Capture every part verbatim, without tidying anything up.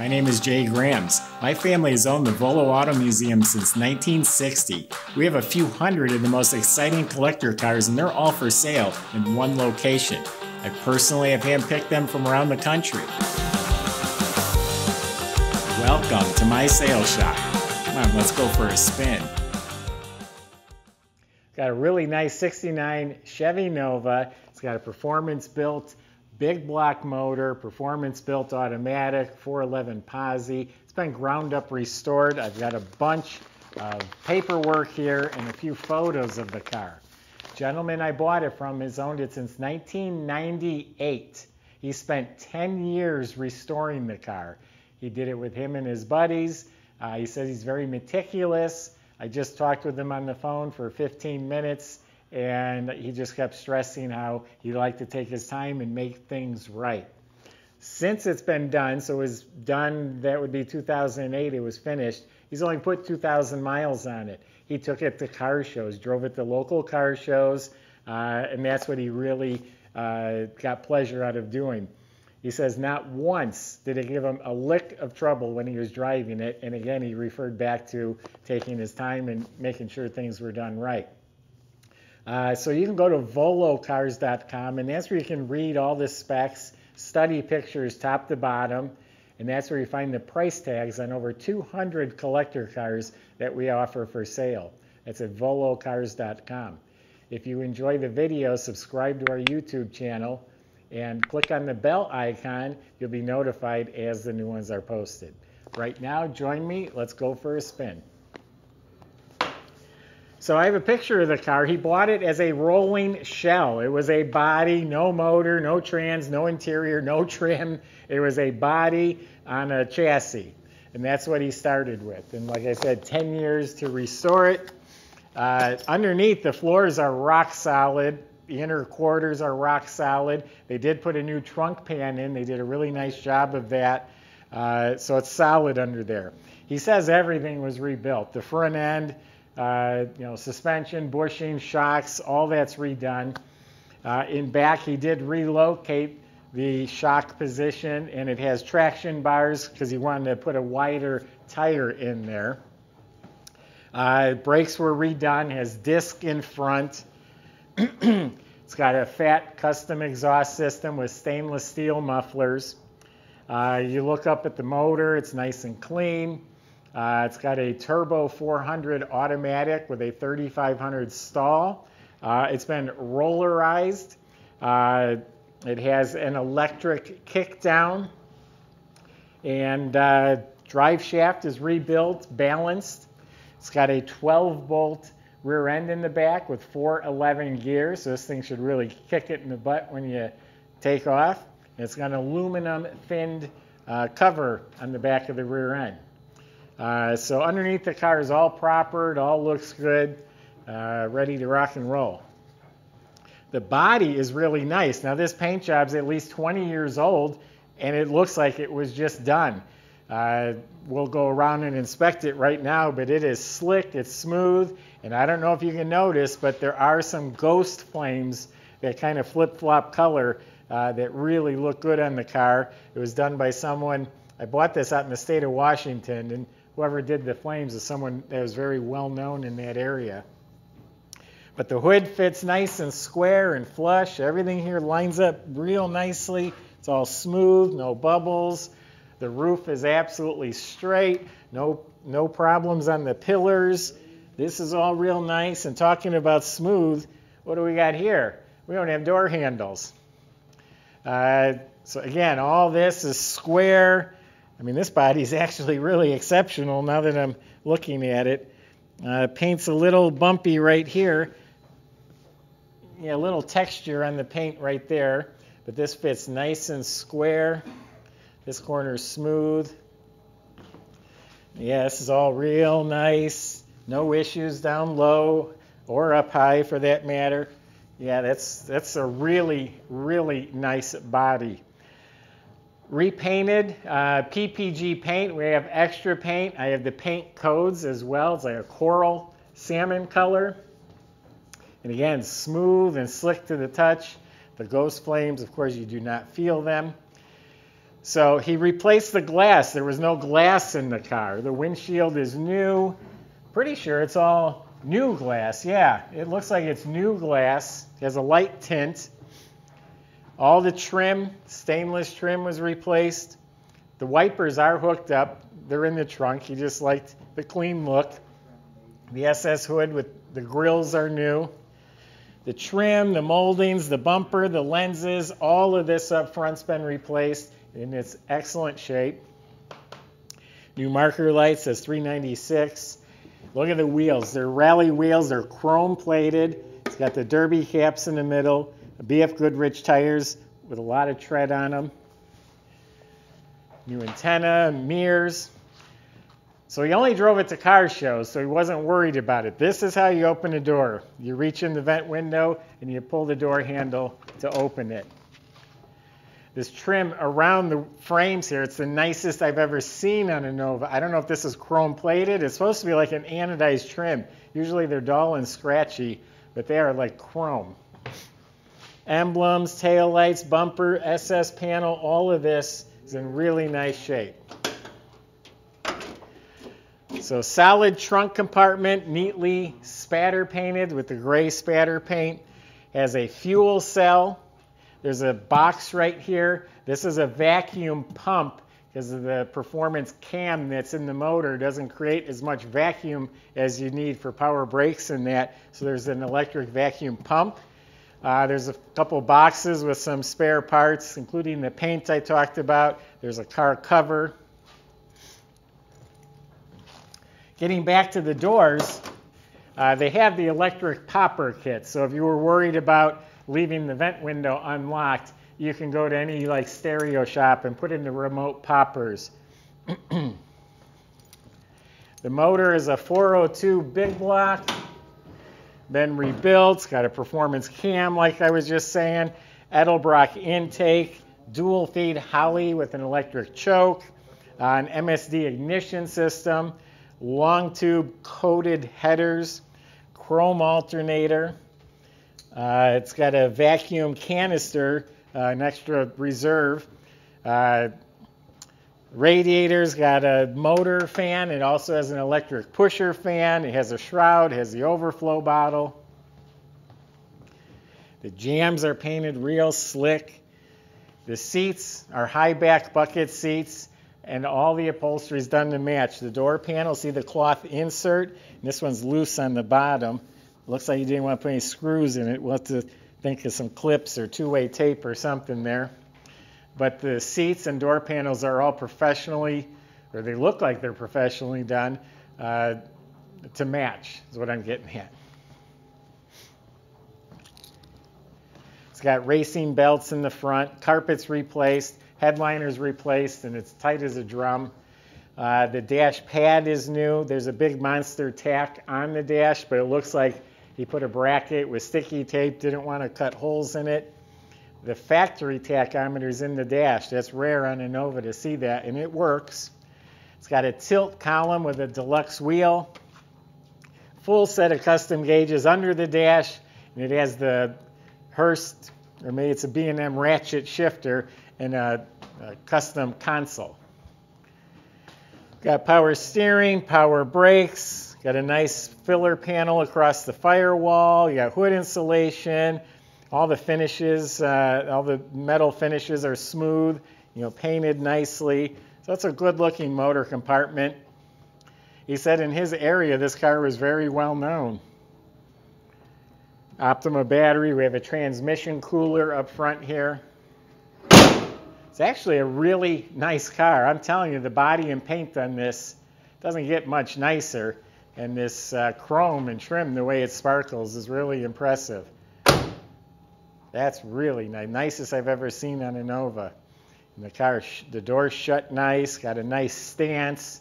My name is Jay Grams. My family has owned the Volo Auto Museum since nineteen sixty. We have a few hundred of the most exciting collector cars, and they're all for sale in one location. I personally have handpicked them from around the country. Welcome to my sales shop. Come on, let's go for a spin. Got a really nice sixty-nine Chevy Nova. It's got a performance built, big block motor, performance built automatic, four eleven posi. It's been ground up restored. I've got a bunch of paperwork here and a few photos of the car. Gentleman I bought it from has owned it since nineteen ninety-eight. He spent ten years restoring the car. He did it with him and his buddies. Uh, he says he's very meticulous. I just talked with him on the phone for fifteen minutes, and he just kept stressing how he'd like to take his time and make things right. Since it's been done, so it was done, that would be two thousand eight, it was finished, he's only put two thousand miles on it. He took it to car shows, drove it to local car shows, uh, and that's what he really uh, got pleasure out of doing. He says not once did it give him a lick of trouble when he was driving it, and again, he referred back to taking his time and making sure things were done right. Uh, so you can go to volocars dot com, and that's where you can read all the specs, study pictures top to bottom, and that's where you find the price tags on over two hundred collector cars that we offer for sale. That's at volocars dot com. If you enjoy the video, subscribe to our YouTube channel, and click on the bell icon. You'll be notified as the new ones are posted. Right now, join me. Let's go for a spin. So I have a picture of the car. He bought it as a rolling shell. It was a body, no motor, no trans, no interior, no trim. It was a body on a chassis. And that's what he started with. And like I said, ten years to restore it. Uh, underneath, the floors are rock solid. The inner quarters are rock solid. They did put a new trunk pan in. They did a really nice job of that. Uh, so it's solid under there. He says everything was rebuilt. The front end, uh, you know, suspension, bushing, shocks, all that's redone. Uh, in back, he did relocate the shock position, and it has traction bars because he wanted to put a wider tire in there. Uh, brakes were redone, has disc in front. It's got a fat custom exhaust system with stainless steel mufflers. Uh, you look up at the motor, it's nice and clean. Uh, it's got a turbo four hundred automatic with a thirty-five hundred stall. Uh, it's been rollerized. Uh, it has an electric kickdown. And uh, drive shaft is rebuilt, balanced. It's got a twelve volt rear end in the back with four eleven gears, so this thing should really kick it in the butt when you take off. And it's got an aluminum thinned uh, cover on the back of the rear end. Uh, so underneath the car is all proper, it all looks good, uh, ready to rock and roll. The body is really nice. Now this paint job's at least twenty years old, and it looks like it was just done. Uh, we'll go around and inspect it right now, but it is slick, it's smooth, and I don't know if you can notice, but there are some ghost flames that kind of flip-flop color uh, that really look good on the car. It was done by someone, I bought this out in the state of Washington, and whoever did the flames is someone that was very well known in that area. But the hood fits nice and square and flush. Everything here lines up real nicely. It's all smooth, no bubbles. The roof is absolutely straight, no, no problems on the pillars. This is all real nice. And talking about smooth, what do we got here? We don't have door handles. Uh, so again, all this is square. I mean, this body is actually really exceptional now that I'm looking at it. Uh, paint's a little bumpy right here. Yeah, a little texture on the paint right there, but this fits nice and square. This corner is smooth. Yeah, this is all real nice. No issues down low or up high for that matter. Yeah, that's, that's a really, really nice body. Repainted, uh, P P G paint. We have extra paint. I have the paint codes as well. It's like a coral salmon color. And again, smooth and slick to the touch. The ghost flames, of course, you do not feel them. So he replaced the glass. There was no glass in the car. The windshield is new. Pretty sure it's all new glass. Yeah, it looks like it's new glass. It has a light tint. All the trim, stainless trim, was replaced. The wipers are hooked up. They're in the trunk. He just liked the clean look. The S S hood with the grills are new. The trim, the moldings, the bumper, the lenses, all of this up front's been replaced, and it's excellent shape. New marker lights, says three ninety-six. Look at the wheels. They're rally wheels. They're chrome plated. It's got the derby caps in the middle. B F Goodrich tires with a lot of tread on them. New antenna, mirrors. So he only drove it to car shows, so he wasn't worried about it. This is how you open a door. You reach in the vent window and you pull the door handle to open it. This trim around the frames here, it's the nicest I've ever seen on a Nova. I don't know if this is chrome plated. It's supposed to be like an anodized trim. Usually they're dull and scratchy, but they are like chrome. Emblems, taillights, bumper, S S panel, all of this is in really nice shape. So solid trunk compartment, neatly spatter painted with the gray spatter paint. Has a fuel cell. There's a box right here. This is a vacuum pump because of the performance cam that's in the motor. It doesn't create as much vacuum as you need for power brakes and that. So there's an electric vacuum pump. Uh, there's a couple boxes with some spare parts, including the paint I talked about. There's a car cover. Getting back to the doors, uh, they have the electric popper kit. So if you were worried about leaving the vent window unlocked, you can go to any like stereo shop and put in the remote poppers. The motor is a four oh two big block. Been rebuilt. It's got a performance cam, like I was just saying. Edelbrock intake, dual feed Holley with an electric choke, uh, an M S D ignition system, long tube coated headers, chrome alternator. Uh, it's got a vacuum canister, uh, an extra reserve. Uh, Radiator's got a motor fan. It also has an electric pusher fan. It has a shroud. It has the overflow bottle. The jams are painted real slick. The seats are high back bucket seats, and all the upholstery is done to match. The door panel, see the cloth insert? And this one's loose on the bottom. Looks like you didn't want to put any screws in it. We'll have to think of some clips or two-way tape or something there. But the seats and door panels are all professionally, or they look like they're professionally done, uh, to match is what I'm getting at. It's got racing belts in the front, carpet's replaced, headliner's replaced, and it's tight as a drum. Uh, the dash pad is new. There's a big Monster tack on the dash, but it looks like he put a bracket with sticky tape, didn't want to cut holes in it. The factory tachometer's in the dash. That's rare on a Nova to see that, and it works. It's got a tilt column with a deluxe wheel, full set of custom gauges under the dash, and it has the Hurst, or maybe it's a B and M ratchet shifter, and a, a custom console. Got power steering, power brakes, got a nice filler panel across the firewall, you got hood insulation. All the finishes, uh, all the metal finishes are smooth, you know, painted nicely. So that's a good-looking motor compartment. He said in his area, this car was very well known. Optima battery. We have a transmission cooler up front here. It's actually a really nice car. I'm telling you, the body and paint on this doesn't get much nicer. And this uh, chrome and trim, the way it sparkles, is really impressive. That's really nice. Nicest I've ever seen on a Nova. And the car, the door's shut nice, got a nice stance.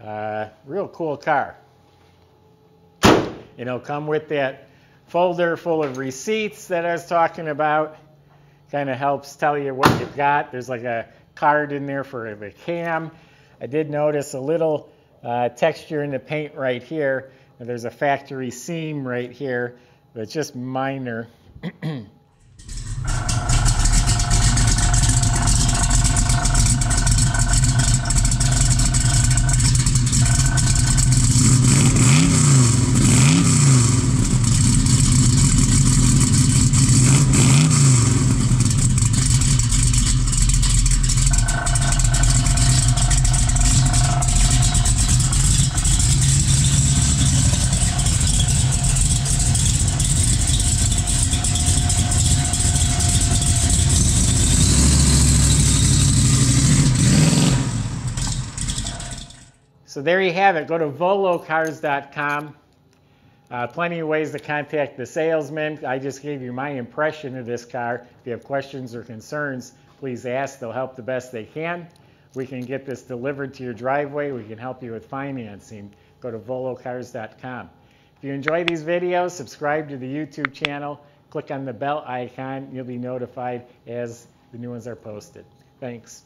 Uh, real cool car. It'll come with that folder full of receipts that I was talking about. Kind of helps tell you what you've got. There's like a card in there for a cam. I did notice a little uh, texture in the paint right here. And there's a factory seam right here, but it's just minor. So there you have it. Go to volo cars dot com. Uh, plenty of ways to contact the salesman. I just gave you my impression of this car. If you have questions or concerns, please ask. They'll help the best they can. We can get this delivered to your driveway. We can help you with financing. Go to volo cars dot com. If you enjoy these videos, subscribe to the YouTube channel. Click on the bell icon. You'll be notified as the new ones are posted. Thanks.